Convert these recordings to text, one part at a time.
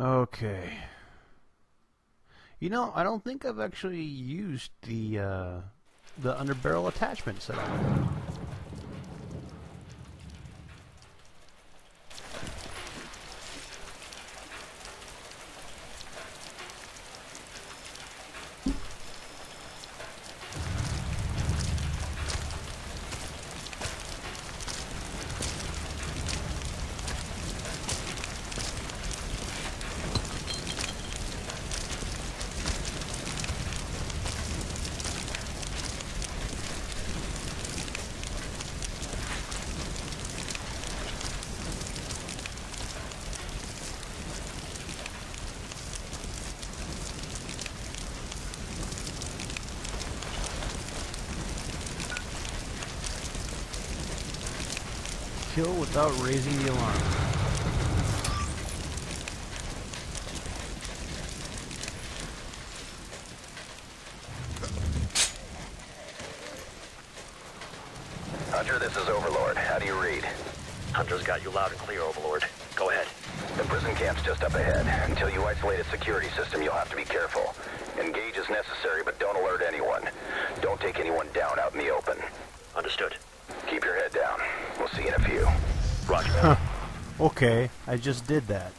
Okay. You know, I don't think I've actually used the underbarrel attachment set up. Kill without raising the alarm. Hunter, this is Overlord. How do you read? Hunter's got you loud and clear, Overlord. Go ahead. The prison camp's just up ahead. Until you isolate a security system, you'll have to be careful. Engage as necessary, but don't alert anyone. Don't take anyone down out in the open. Understood. Keep your head down. We'll see in a few. Roger. Huh. Okay, I just did that.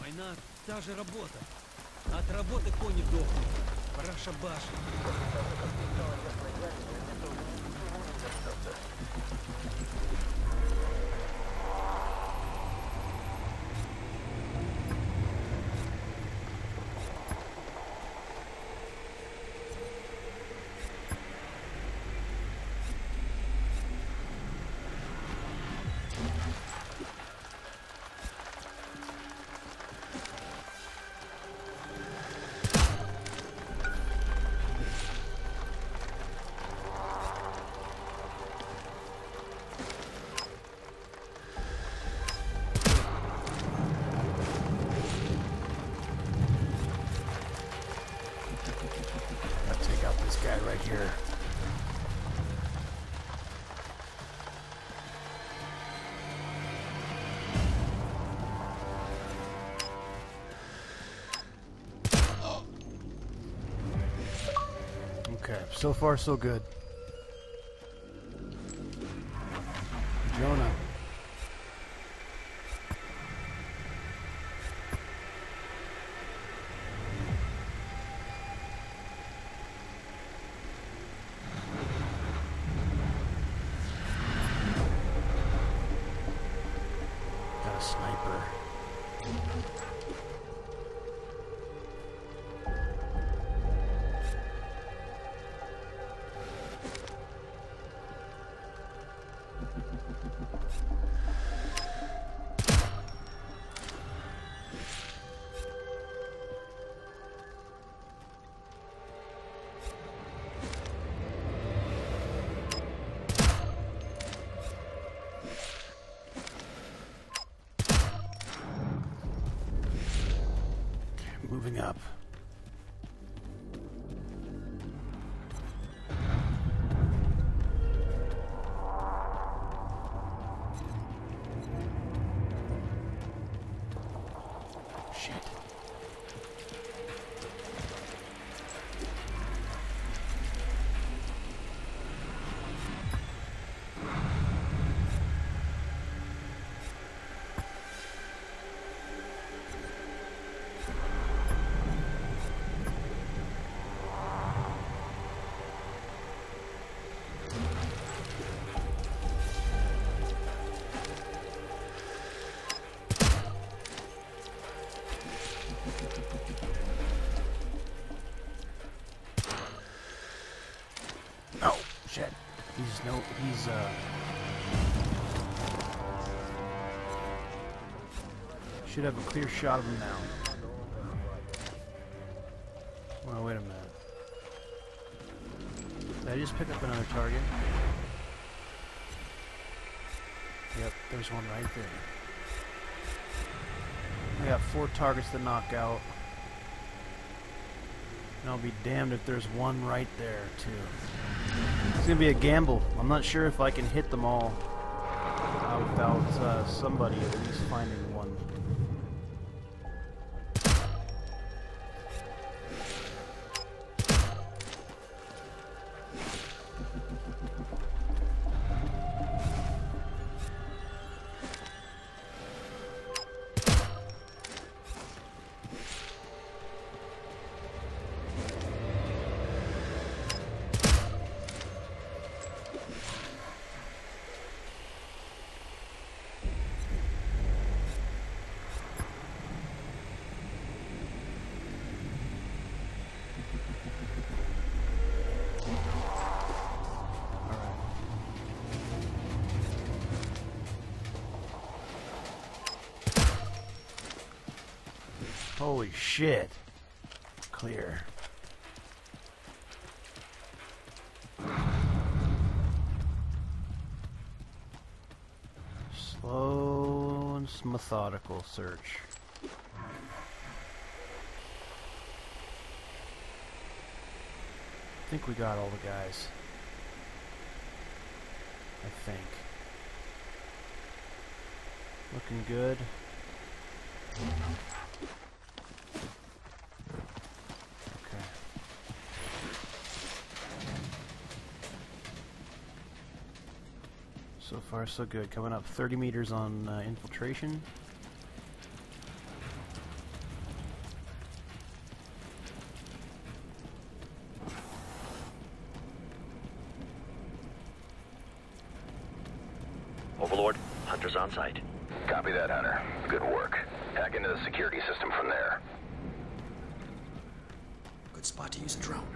Война та же работа. От работы кони дохнут. Пора шабашить. So far, so good. Jonah. Got a sniper. Moving up. Shit. Should have a clear shot of him now. Well, wait a minute. Did I just pick up another target? Yep, there's one right there. I got 4 targets to knock out. And I'll be damned if there's one right there, too. It's going to be a gamble. I'm not sure if I can hit them all without somebody at least finding one. Holy shit. Clear. Slow and methodical search. I think we got all the guys. I think. Looking good. So far, so good. Coming up 30 meters on infiltration. Overlord, Hunter's on site. Copy that, Hunter. Good work. Hack into the security system from there. Good spot to use a drone.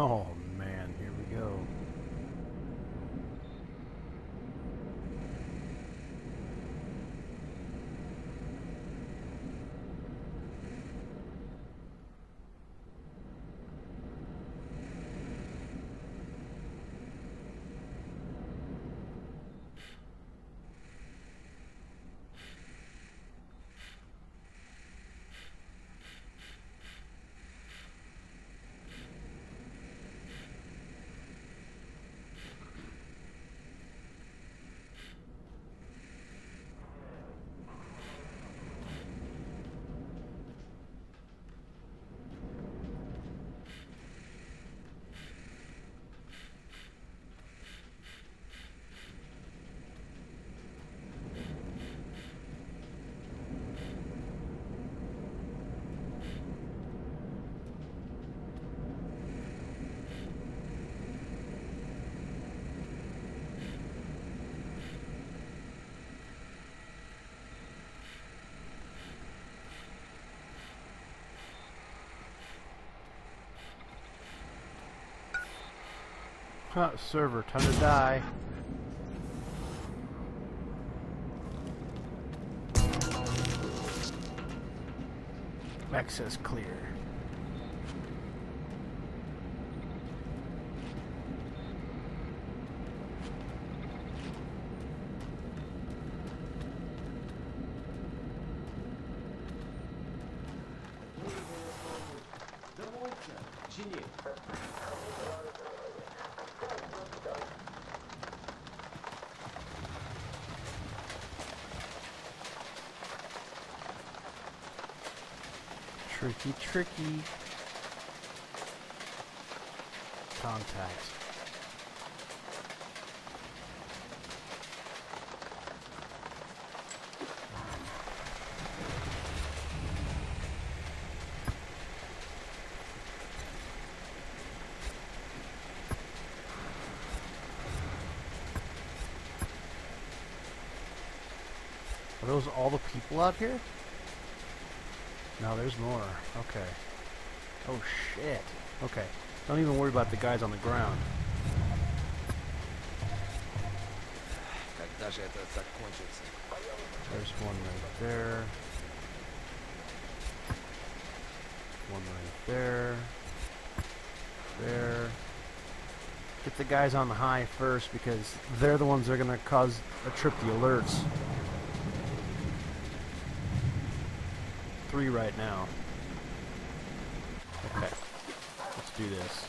Oh man, here we go. Server, time to die. Access clear. Tricky, tricky. Contact. Are those all the people out here? No, there's more. Okay. Oh, shit. Okay. Don't even worry about the guys on the ground. There's one right there. One right there. there. Get the guys on the high first because they're the ones that are going to cause a trip the alerts. 3 right now. Okay. Let's do this.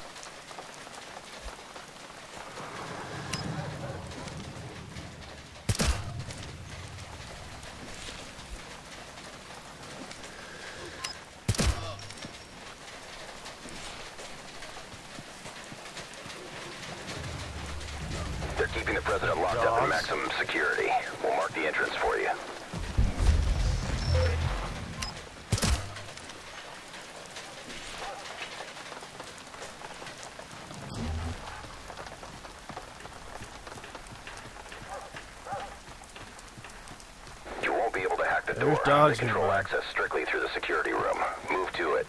Control access strictly through the security room. Move to it.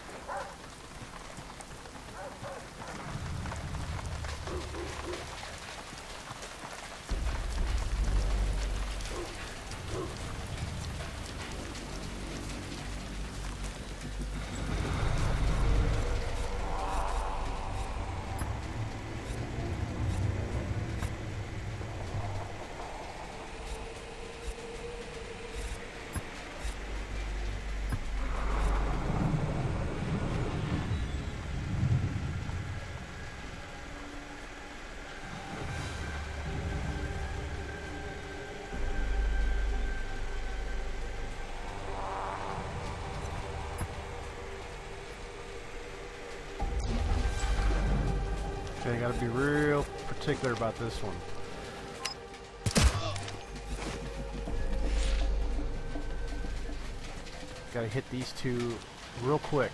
Okay, gotta be real particular about this one. Gotta hit these two real quick.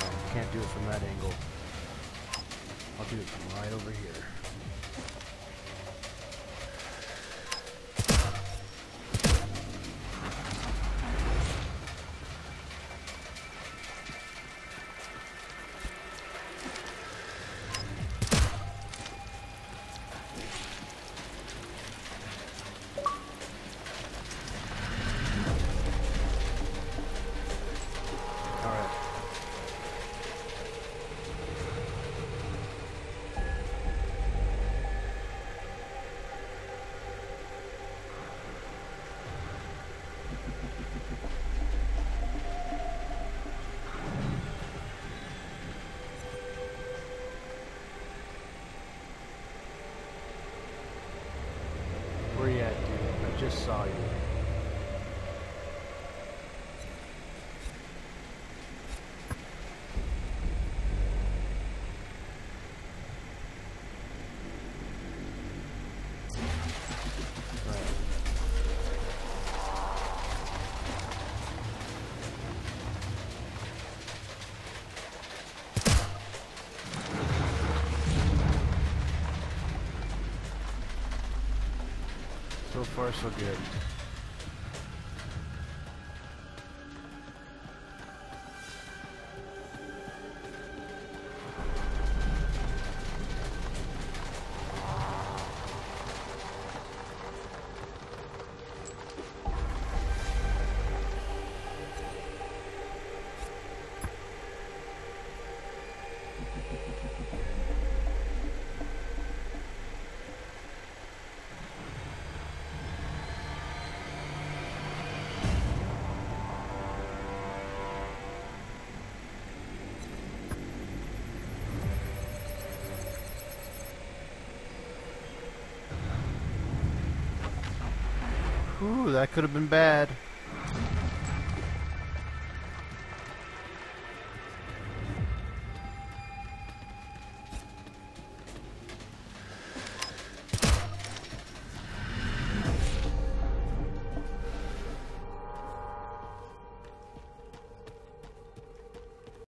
No, can't do it from that angle. I'll do it from right over here. Just saw you. So far, so good. Ooh, that could have been bad.